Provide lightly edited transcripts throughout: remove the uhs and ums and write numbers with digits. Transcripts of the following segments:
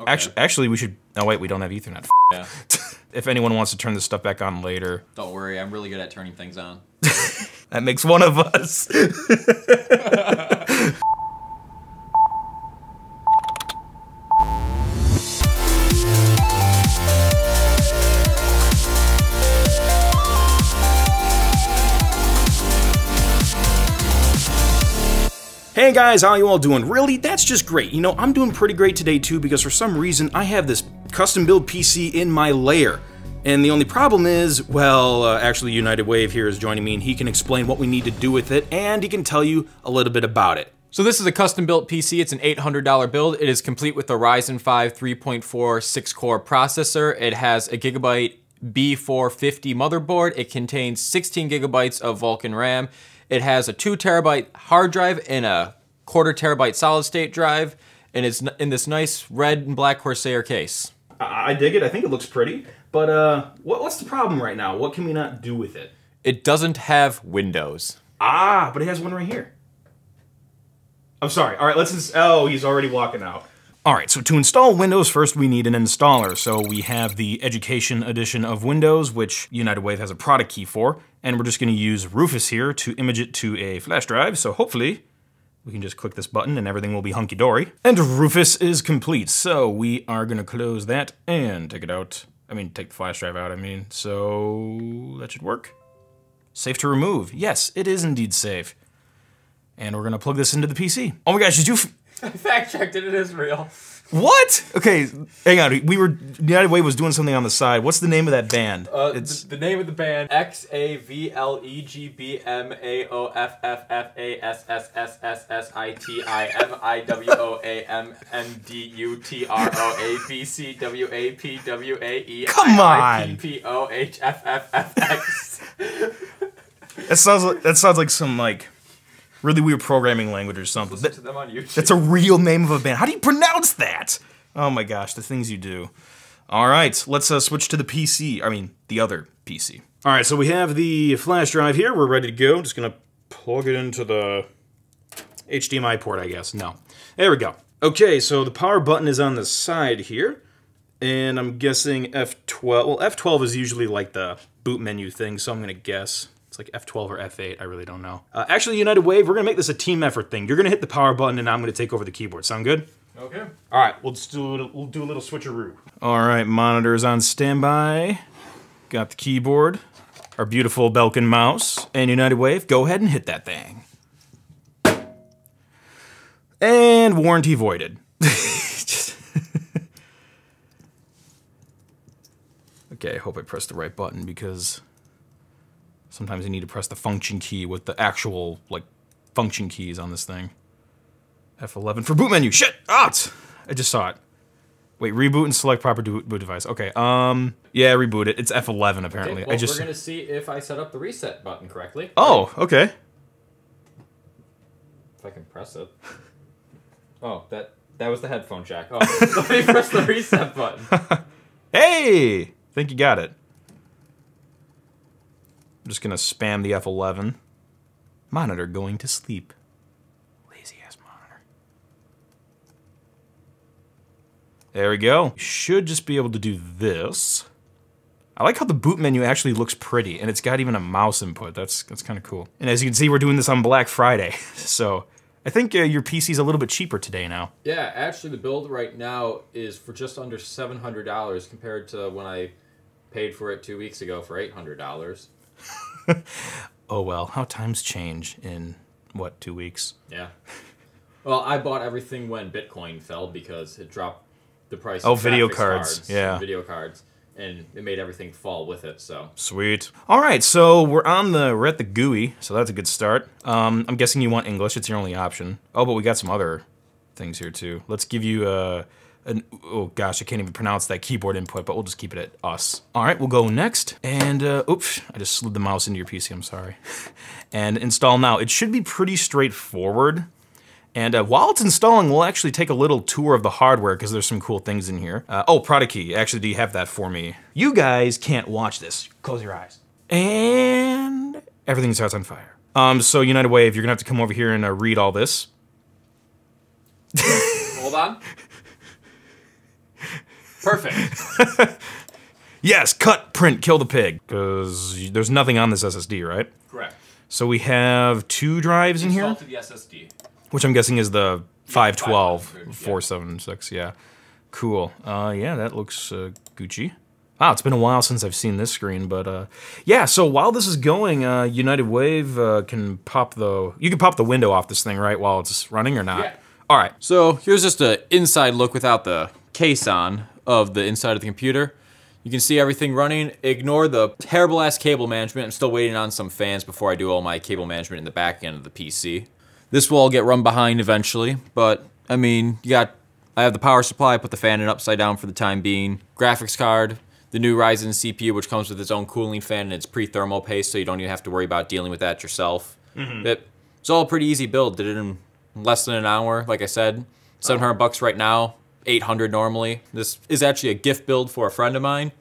Okay. Actually, we should. Oh wait, we don't have Ethernet. Yeah. If anyone wants to turn this stuff back on later, don't worry. I'm really good at turning things on. That makes one of us. Hey guys, how you all doing? Really? That's just great. You know, I'm doing pretty great today too because for some reason I have this custom build PC in my lair. And the only problem is, well, actually United Wave here is joining me and he can explain what we need to do with it and he can tell you a little bit about it. So this is a custom built PC. It's an $800 build. It is complete with a Ryzen 5 3.4 6-core processor. It has a Gigabyte B450 motherboard. It contains 16 gigabytes of Vulcan RAM. It has a 2 terabyte hard drive and a 1/4 terabyte solid state drive, and it's in this nice red and black Corsair case. I dig it, I think it looks pretty, but what's the problem right now? What can we not do with it? It doesn't have Windows. Ah, but it has one right here. I'm sorry, all right, let's just, oh, he's already walking out. All right, so to install Windows, first we need an installer. So we have the Education Edition of Windows, which United Wave has a product key for, and we're just gonna use Rufus here to image it to a flash drive. So hopefully we can just click this button and everything will be hunky-dory. And Rufus is complete. So we are gonna close that and take it out. I mean, take the flash drive out, I mean. So that should work. Safe to remove. Yes, it is indeed safe. And we're gonna plug this into the PC. Oh my gosh, did you? I fact-checked it, it is real. What? Okay, hang on, United Way was doing something on the side. What's the name of that band? It's the name of the band, XAVLEGBMAOFFFASSSSSITIMIWOAMNDUTROABCWAPWAEIPPOHFFX. Come on! That sounds like some, like, really weird programming language or something. Listen to them on YouTube. That's a real name of a band. How do you pronounce that? Oh my gosh, the things you do. All right, let's switch to the PC. I mean, the other PC. All right, so we have the flash drive here. We're ready to go. I'm just gonna plug it into the HDMI port, I guess. No, there we go. Okay, so the power button is on the side here. And I'm guessing F12, well, F12 is usually like the boot menu thing, so I'm gonna guess it's like F12 or F8, I really don't know. Actually, United Wave, we're gonna make this a team effort thing. You're gonna hit the power button and I'm gonna take over the keyboard. Sound good? Okay. All right, we'll do a little switcheroo. All right, monitor's on standby. Got the keyboard, our beautiful Belkin mouse, and United Wave, go ahead and hit that thing. And warranty voided. Okay, I hope I pressed the right button because sometimes you need to press the function key with the actual, like, function keys on this thing. F11 for boot menu, shit! Ah! I just saw it. Wait, reboot and select proper boot device. Okay, yeah, reboot it. It's F11, apparently. Okay, well, we're gonna see if I set up the reset button correctly. Oh, okay. If I can press it. Oh, that was the headphone jack. Oh, let me press the reset button. Hey! I think you got it. I'm just gonna spam the F11. Monitor going to sleep. Lazy ass monitor. There we go. Should just be able to do this. I like how the boot menu actually looks pretty and it's got even a mouse input. That's kind of cool. And as you can see, we're doing this on Black Friday. So I think your PC's a little bit cheaper today now. Yeah, actually the build right now is for just under $700 compared to when I paid for it 2 weeks ago for $800. Oh well, how times change in, what, 2 weeks? Yeah. Well, I bought everything when Bitcoin fell because it dropped the price of video cards. Yeah. Video cards. And it made everything fall with it, so. Sweet. All right, so we're at the GUI, so that's a good start. I'm guessing you want English, it's your only option. Oh, but we got some other things here too. Let's give you oh gosh, I can't even pronounce that keyboard input, but we'll just keep it at us. All right, we'll go next. And oops, I just slid the mouse into your PC, I'm sorry. And install now. It should be pretty straightforward. And while it's installing, we'll actually take a little tour of the hardware because there's some cool things in here. Oh, product key, actually, do you have that for me? You guys can't watch this. Close your eyes. And everything starts on fire. So United Wave, you're gonna have to come over here and read all this. Hold on. Perfect. Yes, cut, print, kill the pig. Because there's nothing on this SSD, right? Correct. So we have two drives in here? Install to the SSD. Which I'm guessing is the 512, 476, yeah. Cool. Yeah, that looks Gucci. Wow, it's been a while since I've seen this screen, but yeah, so while this is going, United Wave can pop the... You can pop the window off this thing, right, while it's running or not? Yeah. All right. So here's just an inside look without the case on of the inside of the computer. You can see everything running. Ignore the terrible ass cable management. I'm still waiting on some fans before I do all my cable management in the back end of the PC. This will all get run behind eventually, but I mean, I have the power supply, I put the fan in upside down for the time being. Graphics card, the new Ryzen CPU, which comes with its own cooling fan and its pre-thermal paste, so you don't even have to worry about dealing with that yourself. Mm-hmm. It's all a pretty easy build. Did it in less than an hour, like I said. 700 bucks right now. 800 normally. This is actually a gift build for a friend of mine.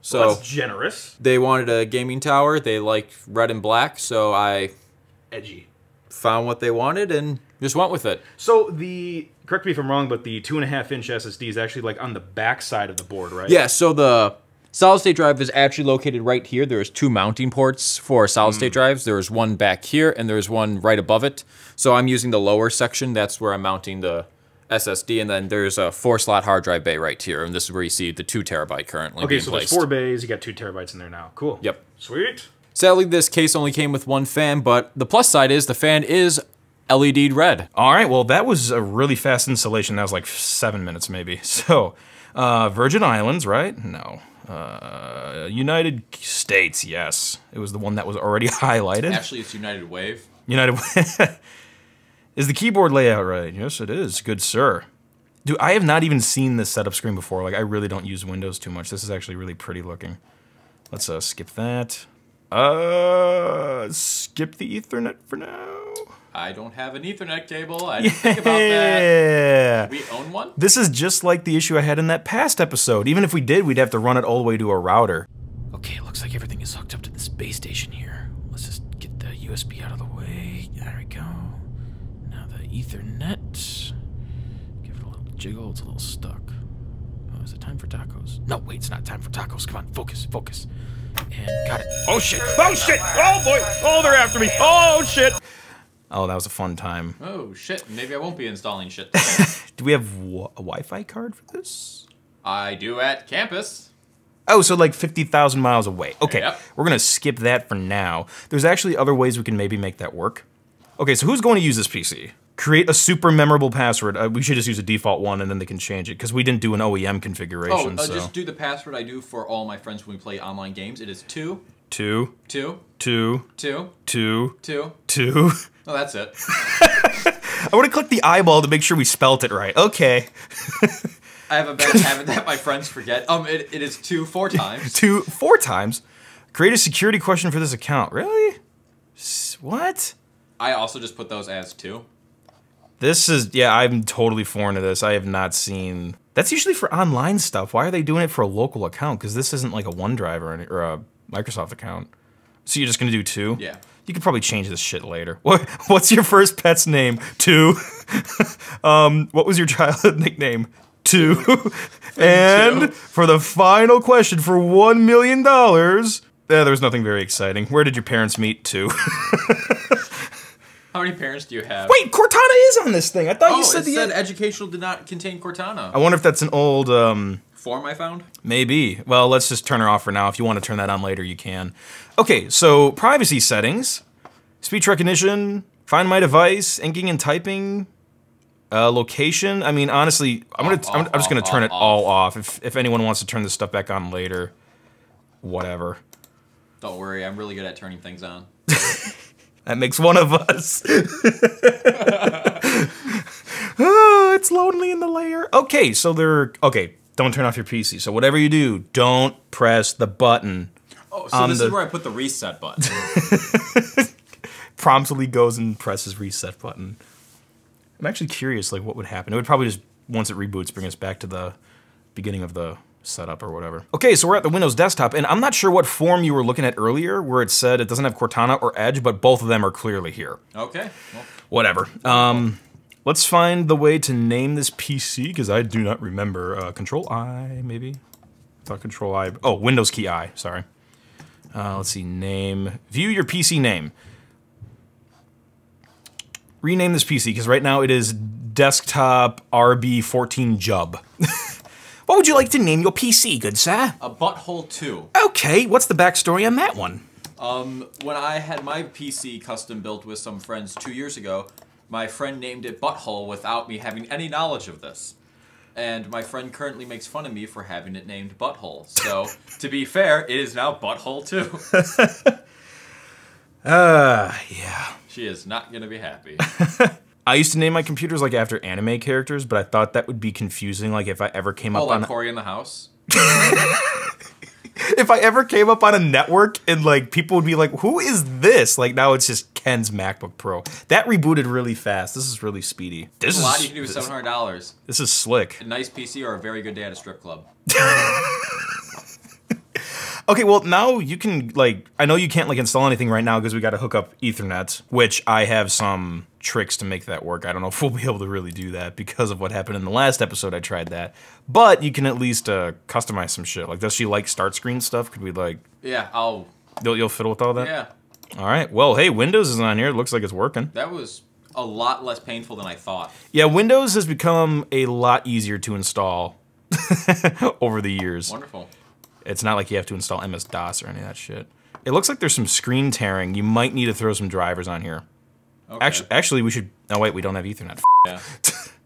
So well, that's generous. They wanted a gaming tower. They liked red and black, so I found what they wanted and just went with it. So the, correct me if I'm wrong, but the 2.5-inch SSD is actually like on the back side of the board, right? Yeah, so the solid state drive is actually located right here. There's two mounting ports for solid state drives. There's one back here and there's one right above it. So I'm using the lower section. That's where I'm mounting the SSD, and then there's a 4-slot hard drive bay right here, and this is where you see the 2 terabyte currently. Okay, so there's 4 bays, you got 2 terabytes in there now. Cool. Yep. Sweet. Sadly, this case only came with one fan, but the plus side is the fan is LED'd red. All right, well, that was a really fast installation. That was like 7 minutes maybe. So, Virgin Islands, right? No. United States, yes. It was the one that was already highlighted. Actually, it's United Wave. United Wave. Is the keyboard layout right? Yes, it is. Good sir. Dude, I have not even seen this setup screen before. Like, I really don't use Windows too much. This is actually really pretty looking. Let's skip that. Skip the Ethernet for now. I don't have an Ethernet cable. I didn't think about that. Do we own one? This is just like the issue I had in that past episode. Even if we did, we'd have to run it all the way to a router. Okay, looks like everything is hooked up to this base station here. Let's just get the USB out of the way. There we go. Ethernet. Give it a little jiggle, it's a little stuck. Oh, is it time for tacos? No, wait, it's not time for tacos. Come on, focus, focus. And got it. Oh shit, oh shit, oh boy, oh they're after me, oh shit. Oh, that was a fun time. Oh shit, maybe I won't be installing shit today. Do we have a Wi-Fi card for this? I do at campus. Oh, so like 50,000 miles away. Okay, yep. We're gonna skip that for now. There's actually other ways we can maybe make that work. Okay, so who's going to use this PC? Create a super memorable password. We should just use a default one and then they can change it because we didn't do an OEM configuration. Oh, so just do the password I do for all my friends when we play online games. It is 2 2 2 2 2 2 2 2. Oh, that's it. I want to click the eyeball to make sure we spelt it right. Okay. I have a bad habit that my friends forget. It is 2 4 times. 2 4 times? Create a security question for this account. Really? What? I also just put those as 2. This is, yeah, I'm totally foreign to this. I have not seen, that's usually for online stuff. Why are they doing it for a local account? Because this isn't like a OneDrive or, a Microsoft account. So you're just gonna do 2? Yeah. You could probably change this shit later. What's your first pet's name? 2. What was your childhood nickname? 2. And 2. For the final question, for $1 million, there was nothing very exciting. Where did your parents meet? 2. How many parents do you have? Wait, Cortana is on this thing. I thought you said it said educational did not contain Cortana. I wonder if that's an old form I found. Maybe. Well, let's just turn her off for now. If you want to turn that on later, you can. Okay, so privacy settings, speech recognition, find my device, inking and typing, location. I mean, honestly, I'm just gonna turn it all off. If anyone wants to turn this stuff back on later, whatever. Don't worry, I'm really good at turning things on. That makes one of us. Oh, it's lonely in the lair. Okay, so don't turn off your PC. So whatever you do, don't press the button. Oh, so this is where I put the reset button. Promptly goes and presses reset button. I'm actually curious, like, what would happen? It would probably just, once it reboots, bring us back to the beginning of the setup or whatever. Okay, so we're at the Windows desktop, and I'm not sure what form you were looking at earlier where it said it doesn't have Cortana or Edge, but both of them are clearly here. Okay. Well. Whatever. Let's find the way to name this PC, because I do not remember. Control-I, maybe? I thought Control-I, oh, Windows key I, sorry. Let's see, name, view your PC name. Rename this PC, because right now it is Desktop RB14 Jub. What would you like to name your PC, good sir? A Butthole 2. Okay, what's the backstory on that one? When I had my PC custom built with some friends 2 years ago, my friend named it Butthole without me having any knowledge of this. And my friend currently makes fun of me for having it named Butthole. So, to be fair, it is now Butthole 2. Yeah. She is not gonna be happy. I used to name my computers like after anime characters, but I thought that would be confusing, like if I ever came up on- Cory in the House? If I ever came up on a network and like people would be like, who is this? Like now it's just Ken's MacBook Pro. That rebooted really fast. This is really speedy. This is a lot you can do with $700. This is slick. A nice PC or a very good day at a strip club. Okay, well now you can like, I know you can't like install anything right now because we gotta hook up Ethernet, which I have some tricks to make that work. I don't know if we'll be able to really do that because of what happened in the last episode I tried that. But you can at least customize some shit. Like does she like start screen stuff? Could we like... Yeah, I'll... You'll fiddle with all that? Yeah. Alright, well hey, Windows is on here. It looks like it's working. That was a lot less painful than I thought. Yeah, Windows has become a lot easier to install over the years. Wonderful. It's not like you have to install MS-DOS or any of that shit. It looks like there's some screen tearing. You might need to throw some drivers on here. Okay. Actually, we should... Oh, wait, we don't have Ethernet. Yeah.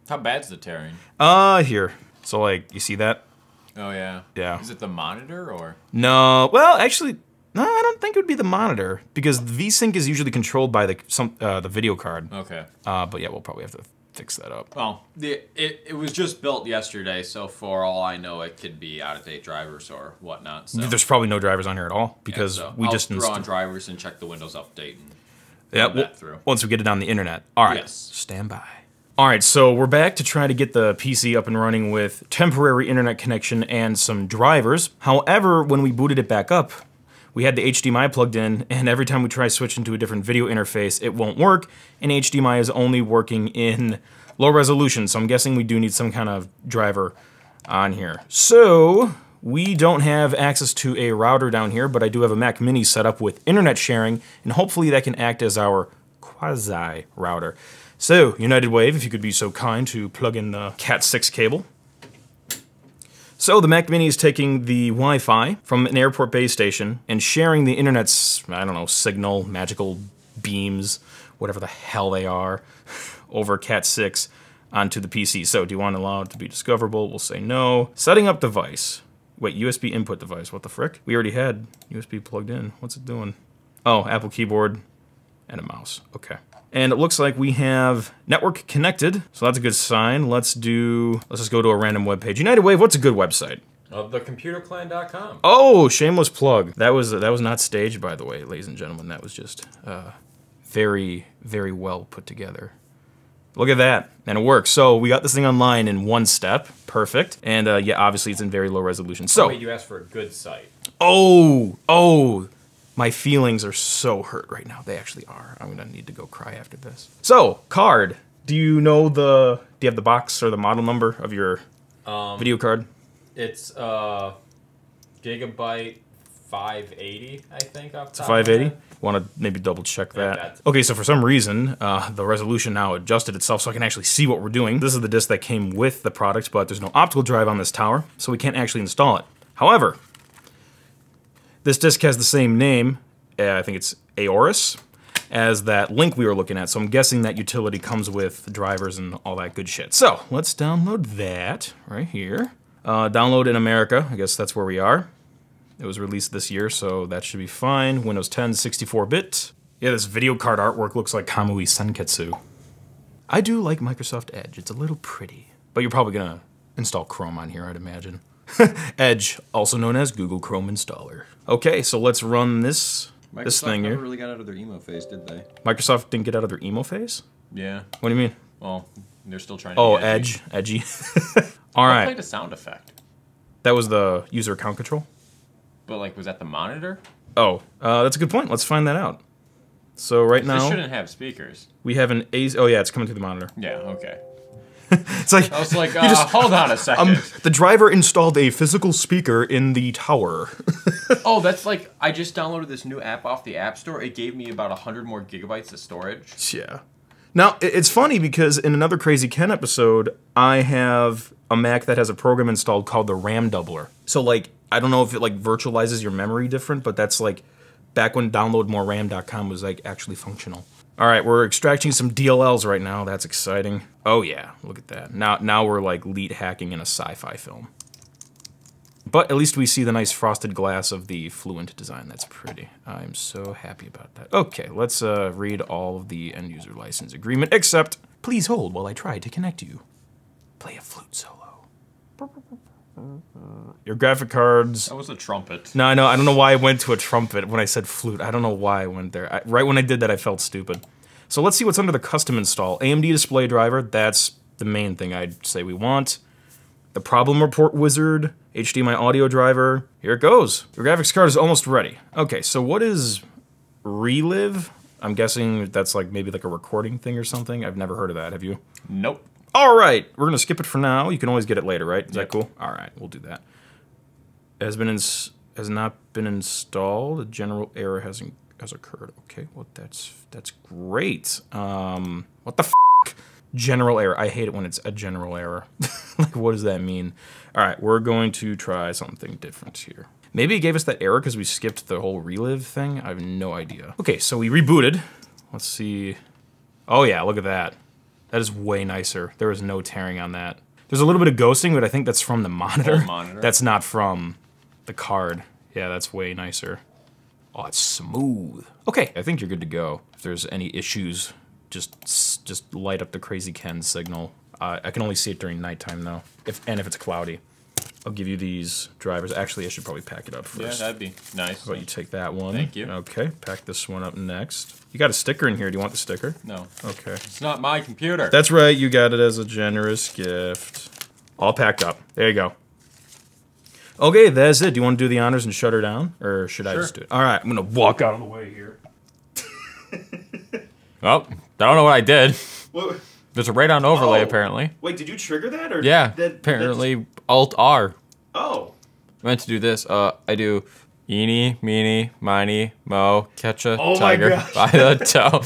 How bad's the tearing? Here. So, like, you see that? Oh, yeah. Yeah. Is it the monitor, or...? No. Well, actually, no, I don't think it would be the monitor, because VSync is usually controlled by the video card. Okay. But, yeah, we'll probably have to fix that up. Well, it was just built yesterday, so for all I know, it could be out-of-date drivers or whatnot. So. There's probably no drivers on here at all because yeah, so we just throw on drivers and check the Windows update. And yeah, that through once we get it on the internet. All right, yes. Stand by. All right, so we're back to try to get the PC up and running with temporary internet connection and some drivers. However, when we booted it back up, we had the HDMI plugged in, and every time we try switching to a different video interface, it won't work, and HDMI is only working in low resolution, so I'm guessing we do need some kind of driver on here. So, we don't have access to a router down here, but I do have a Mac Mini set up with internet sharing, and hopefully that can act as our quasi-router. So, United Wave, if you could be so kind to plug in the Cat6 cable. So the Mac Mini is taking the Wi-Fi from an airport base station and sharing the internet's, I don't know, signal, magical beams, whatever the hell they are, over Cat6 onto the PC. So do you want to allow it to be discoverable? We'll say no. Setting up device. Wait, USB input device, what the frick? We already had USB plugged in. What's it doing? Oh, Apple keyboard and a mouse, okay. And it looks like we have network connected, so that's a good sign. Let's just go to a random web page. United Wave, what's a good website? Thecomputerclan.com. Oh, shameless plug. That was not staged, by the way, ladies and gentlemen. That was just very, very well put together. Look at that, and it works. So we got this thing online in one step, perfect. And yeah, obviously it's in very low resolution. So wait, you asked for a good site. Oh. My feelings are so hurt right now. They actually are. I'm gonna need to go cry after this. So, card. Do you know do you have the box or the model number of your video card? It's Gigabyte 580, I think, off the top. It's 580? Wanna maybe double check that. Yeah, okay, so for some reason, the resolution now adjusted itself so I can actually see what we're doing. This is the disc that came with the product, but there's no optical drive on this tower, so we can't actually install it. However, this disc has the same name, I think it's Aorus, as that link we were looking at, so I'm guessing that utility comes with drivers and all that good shit. So, let's download that right here. Download in America, I guess that's where we are. It was released this year, so that should be fine. Windows 10, 64-bit. Yeah, this video card artwork looks like Kamui Senketsu. I do like Microsoft Edge, it's a little pretty. But you're probably gonna install Chrome on here, I'd imagine. Edge, also known as Google Chrome Installer. Okay, so let's run this thing here. Microsoft never really got out of their emo phase, did they? Microsoft didn't get out of their emo phase? Yeah. What do you mean? Well, they're still trying to be edgy. All right. I played a sound effect. That was the user account control? But, like, was that the monitor? Oh, that's a good point. Let's find that out. So right now, shouldn't have speakers. We have an AZ. Oh yeah, it's coming through the monitor. Yeah. Okay. It's like I was like, just, hold on a second. The driver installed a physical speaker in the tower. Oh, that's like I just downloaded this new app off the App Store. It gave me about 100 more gigabytes of storage. Yeah. Now it's funny because in another Krazy Ken episode, I have a Mac that has a program installed called the RAM Doubler. So like I don't know if it like virtualizes your memory different, but that's like back when downloadmoreram.com was like actually functional. All right, we're extracting some DLLs right now. That's exciting. Oh yeah, look at that. Now we're like lead hacking in a sci-fi film. But at least we see the nice frosted glass of the Fluent design. That's pretty. I'm so happy about that. Okay, let's read all of the end user license agreement, except, please hold while I try to connect you. Play a flute solo. Your graphic cards. That was a trumpet. No, I know. I don't know why I went to a trumpet when I said flute. I don't know why I went there. Right when I did that, I felt stupid. So let's see what's under the custom install. AMD display driver. That's the main thing I'd say we want. The problem report wizard. HDMI audio driver. Here it goes. Your graphics card is almost ready. Okay, so what is Relive? I'm guessing that's like maybe like a recording thing or something. I've never heard of that. Have you? Nope. All right, we're gonna skip it for now. You can always get it later, right? Is that cool? All right, we'll do that. Has not been installed. A general error has occurred. Okay, well that's great. What the f? General error. I hate it when it's a general error. Like, what does that mean? All right, we're going to try something different here. Maybe it gave us that error because we skipped the whole relive thing. I have no idea. Okay, so we rebooted. Let's see. Oh yeah, look at that. That is way nicer. There is no tearing on that. There's a little bit of ghosting, but I think that's from the monitor. Oh, monitor. That's not from the card. Yeah, that's way nicer. Oh, it's smooth. Okay, I think you're good to go. If there's any issues, just light up the Krazy Ken signal. I can only see it during nighttime though, if it's cloudy. I'll give you these drivers. Actually, I should probably pack it up first. Yeah, that'd be nice. How about you take that one? Thank you. Okay, pack this one up next. You got a sticker in here. Do you want the sticker? No. Okay. It's not my computer. That's right. You got it as a generous gift. All packed up. There you go. Okay, that's it. Do you want to do the honors and shut her down? Or should I just do it? All right, I'm going to walk out of the way here. Well, I don't know what I did. What? There's a radon overlay, apparently. Wait, did you trigger that? Or yeah, apparently that just... Alt-R. Oh. I meant to do this. I do eeny, meeny, miny, mo, catch a tiger by the toe.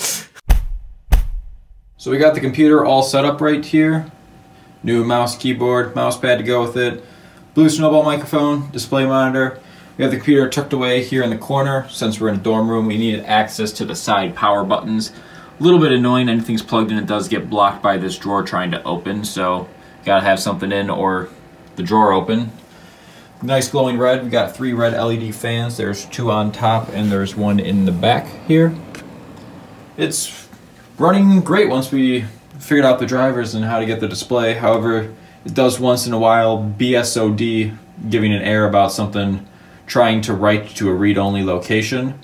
So we got the computer all set up right here. New mouse, keyboard, mouse pad to go with it. Blue Snowball microphone, display monitor. We have the computer tucked away here in the corner. Since we're in a dorm room, we needed access to the side power buttons. A little bit annoying, anything's plugged in, it does get blocked by this drawer trying to open, so gotta have something in or the drawer open. Nice glowing red, we got 3 red LED fans, there's 2 on top and there's 1 in the back here. It's running great once we figured out the drivers and how to get the display, however it does once in a while BSOD giving an error about something trying to write to a read-only location.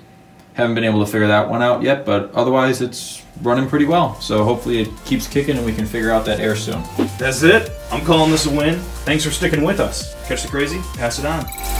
Haven't been able to figure that one out yet, but otherwise it's running pretty well. So hopefully it keeps kicking and we can figure out that error soon. That's it. I'm calling this a win. Thanks for sticking with us. Catch the Krazy, pass it on.